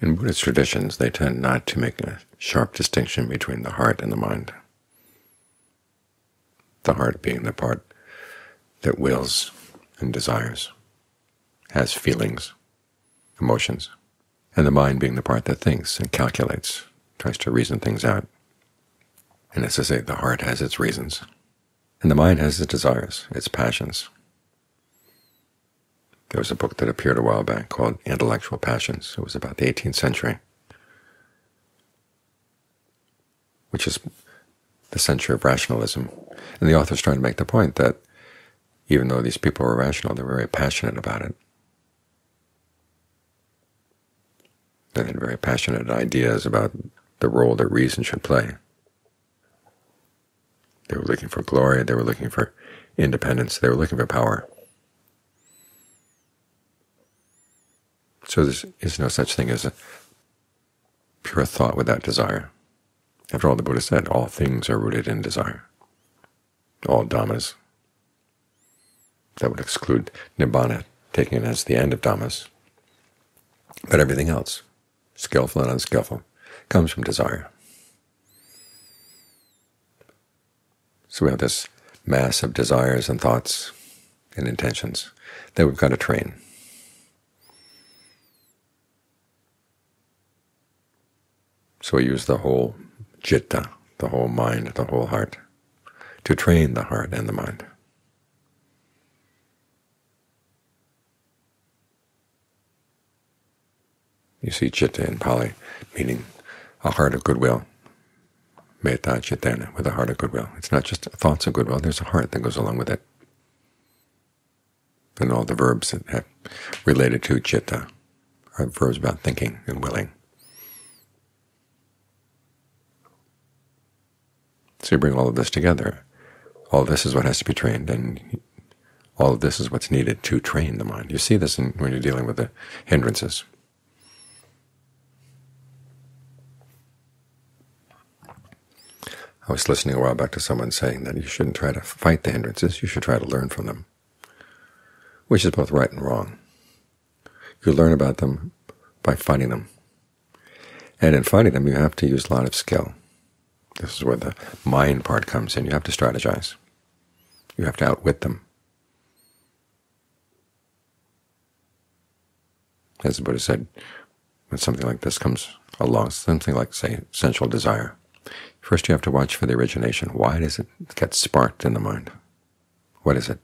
In Buddhist traditions, they tend not to make a sharp distinction between the heart and the mind, the heart being the part that wills and desires, has feelings, emotions, and the mind being the part that thinks and calculates, tries to reason things out. And as I say, the heart has its reasons, and the mind has its desires, its passions. There was a book that appeared a while back called Intellectual Passions. It was about the 18th century, which is the century of rationalism. And the author's trying to make the point that even though these people were rational, they were very passionate about it. They had very passionate ideas about the role that reason should play. They were looking for glory, they were looking for independence, they were looking for power. So there is no such thing as a pure thought without desire. After all, the Buddha said, all things are rooted in desire, all dhammas. That would exclude nibbana, taking it as the end of dhammas. But everything else, skillful and unskillful, comes from desire. So we have this mass of desires and thoughts and intentions that we've got to train. So we use the whole citta, the whole mind, the whole heart, to train the heart and the mind. You see citta in Pali, meaning a heart of goodwill. Metta cittena, with a heart of goodwill. It's not just thoughts of goodwill, there's a heart that goes along with it. And all the verbs that have related to citta are verbs about thinking and willing. So you bring all of this together. All this is what has to be trained, and all of this is what's needed to train the mind. You see this when you're dealing with the hindrances. I was listening a while back to someone saying that you shouldn't try to fight the hindrances, you should try to learn from them, which is both right and wrong. You learn about them by fighting them, and in fighting them you have to use a lot of skill. This is where the mind part comes in. You have to strategize. You have to outwit them. As the Buddha said, when something like this comes along, something like, say, sensual desire, first you have to watch for the origination. Why does it get sparked in the mind? What is it?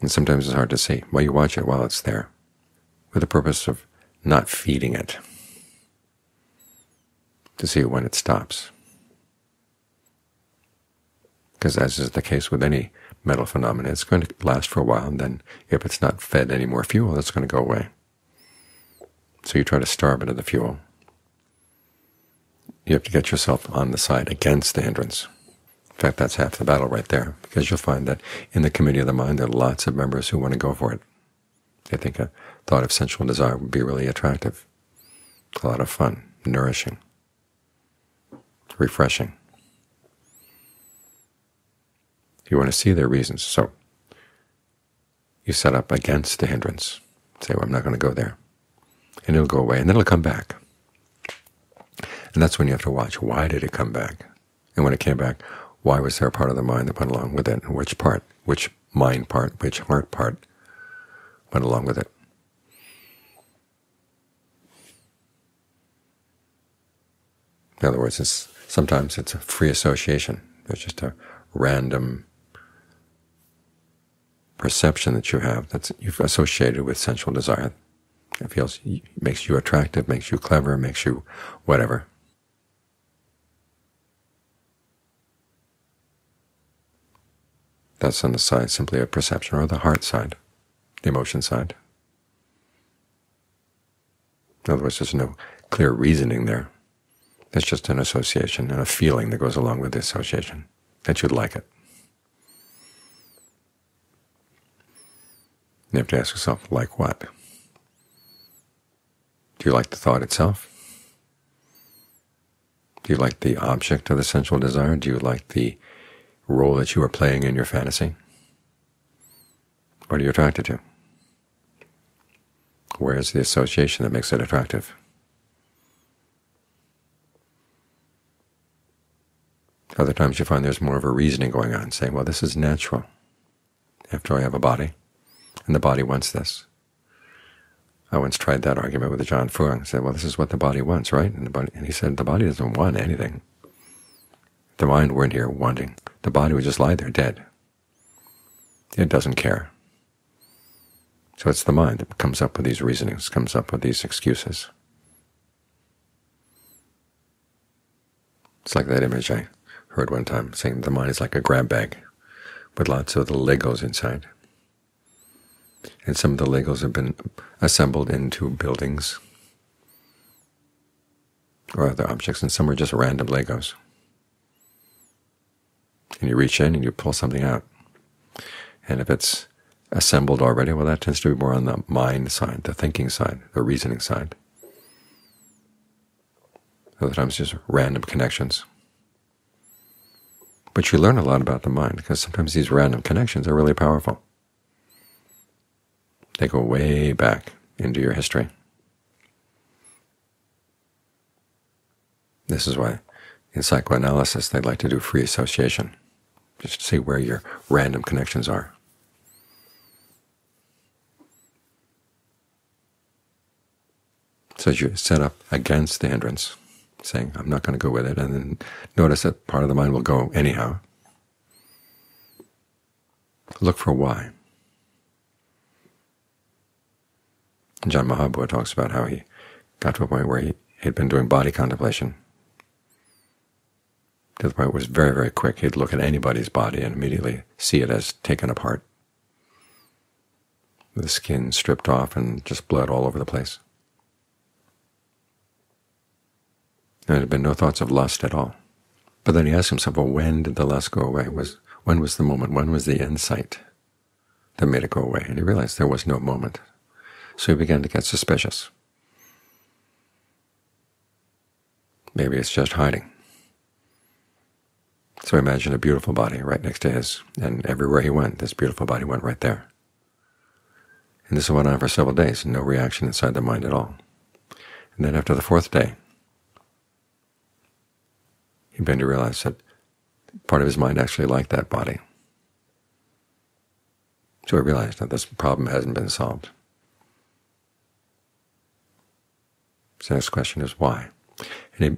And sometimes it's hard to see. Well, you watch it while it's there, with the purpose of not feeding it, to see when it stops. Because as is the case with any mental phenomenon, it's going to last for a while, and then if it's not fed any more fuel, it's going to go away. So you try to starve it of the fuel. You have to get yourself on the side against the hindrance. In fact, that's half the battle right there, because you'll find that in the committee of the mind there are lots of members who want to go for it. They think a thought of sensual desire would be really attractive, a lot of fun, nourishing, refreshing. You want to see their reasons, so you set up against the hindrance. Say, well, I'm not going to go there. And it'll go away, and then it'll come back. And that's when you have to watch, why did it come back? And when it came back, why was there a part of the mind that went along with it? And which part, which mind part, which heart part went along with it? In other words, sometimes it's a free association. There's just a random perception that you have that you've associated with sensual desire. It feels, makes you attractive, makes you clever, makes you whatever. That's on the side simply of perception, or the heart side, the emotion side. In other words, there's no clear reasoning there. It's just an association and a feeling that goes along with the association, that you'd like it. You have to ask yourself, like what? Do you like the thought itself? Do you like the object of the sensual desire? Do you like the role that you are playing in your fantasy? What are you attracted to? Where is the association that makes it attractive? Other times you find there's more of a reasoning going on, saying, well, this is natural. After all, I have a body, and the body wants this. I once tried that argument with John Fuang. I said, well, this is what the body wants, right? And he said, the body doesn't want anything. If the mind weren't here wanting, the body would just lie there dead. It doesn't care. So it's the mind that comes up with these reasonings, comes up with these excuses. It's like that image I heard one time, saying the mind is like a grab bag with lots of the Legos inside. And some of the Legos have been assembled into buildings or other objects, and some are just random Legos. And you reach in and you pull something out. And if it's assembled already, well, that tends to be more on the mind side, the thinking side, the reasoning side. Other times just random connections. But you learn a lot about the mind, because sometimes these random connections are really powerful. They go way back into your history. This is why in psychoanalysis they like to do free association, just to see where your random connections are. So you set up against the hindrance, saying, I'm not going to go with it, and then notice that part of the mind will go anyhow. Look for why. John Mahabhu talks about how he got to a point where he had been doing body contemplation. To the point it was very, very quick. He'd look at anybody's body and immediately see it as taken apart, with the skin stripped off and just blood all over the place. There had been no thoughts of lust at all. But then he asked himself, well, when did the lust go away? When was the moment? When was the insight that made it go away? And he realized there was no moment. So he began to get suspicious. Maybe it's just hiding. So imagine a beautiful body right next to his, and everywhere he went, this beautiful body went right there. And this went on for several days, no reaction inside the mind at all. And then after the fourth day, he began to realize that part of his mind actually liked that body. So he realized that this problem hasn't been solved. So the next question is why? And he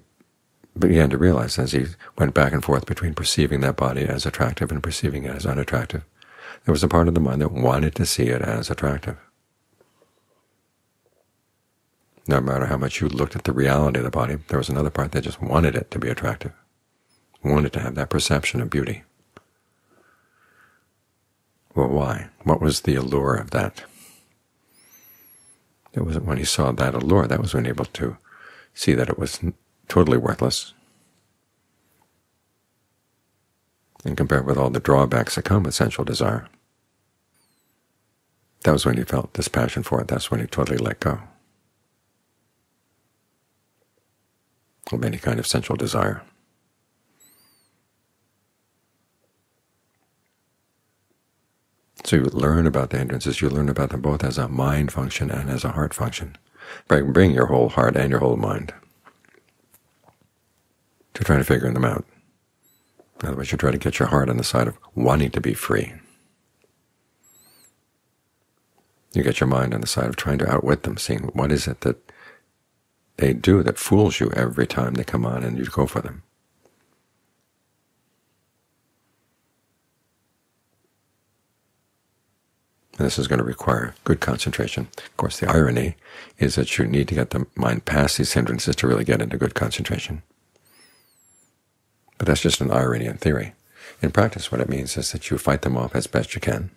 began to realize, as he went back and forth between perceiving that body as attractive and perceiving it as unattractive, there was a part of the mind that wanted to see it as attractive. No matter how much you looked at the reality of the body, there was another part that just wanted it to be attractive, wanted to have that perception of beauty. Well, why? What was the allure of that? It wasn't when he saw that allure, that was when he was able to see that it was totally worthless. And compared with all the drawbacks that come with sensual desire, that was when he felt this passion for it. That's when he totally let go of any kind of sensual desire. So you learn about the hindrances. You learn about them both as a mind function and as a heart function. Bring your whole heart and your whole mind to trying to figure them out. In other words, you try to get your heart on the side of wanting to be free. You get your mind on the side of trying to outwit them, seeing what is it that they do that fools you every time they come on and you go for them. And this is going to require good concentration. Of course, the irony is that you need to get the mind past these hindrances to really get into good concentration. But that's just an irony in theory. In practice, what it means is that you fight them off as best you can.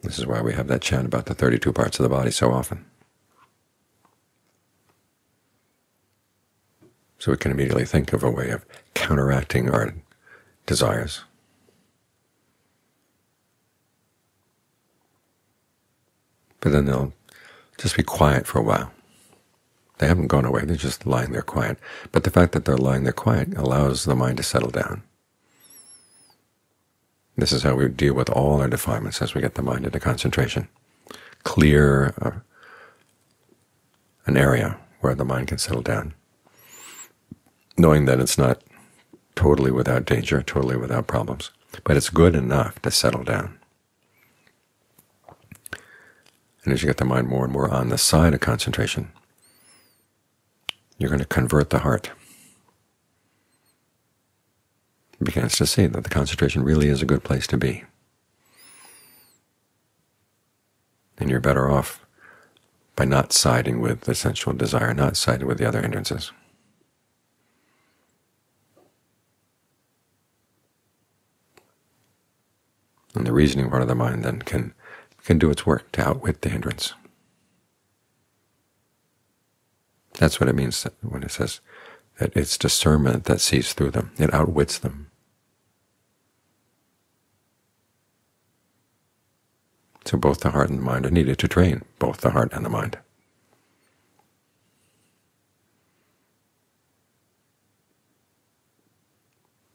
This is why we have that chant about the 32 parts of the body so often. So we can immediately think of a way of counteracting our desires. But then they'll just be quiet for a while. They haven't gone away, they're just lying there quiet. But the fact that they're lying there quiet allows the mind to settle down. This is how we deal with all our defilements as we get the mind into concentration. Clear an area where the mind can settle down, knowing that it's not totally without danger, totally without problems, but it's good enough to settle down. And as you get the mind more and more on the side of concentration, you're going to convert the heart. It begins to see that the concentration really is a good place to be. And you're better off by not siding with the sensual desire, not siding with the other hindrances. And the reasoning part of the mind then can do its work to outwit the hindrance. That's what it means when it says that it's discernment that sees through them. It outwits them. So both the heart and the mind are needed to train both the heart and the mind.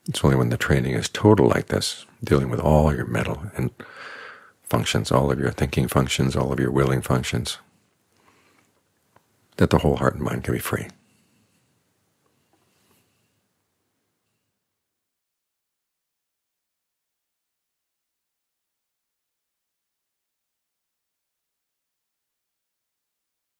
It's only when the training is total like this, dealing with all your mental and functions, all of your thinking functions, all of your willing functions, that the whole heart and mind can be free.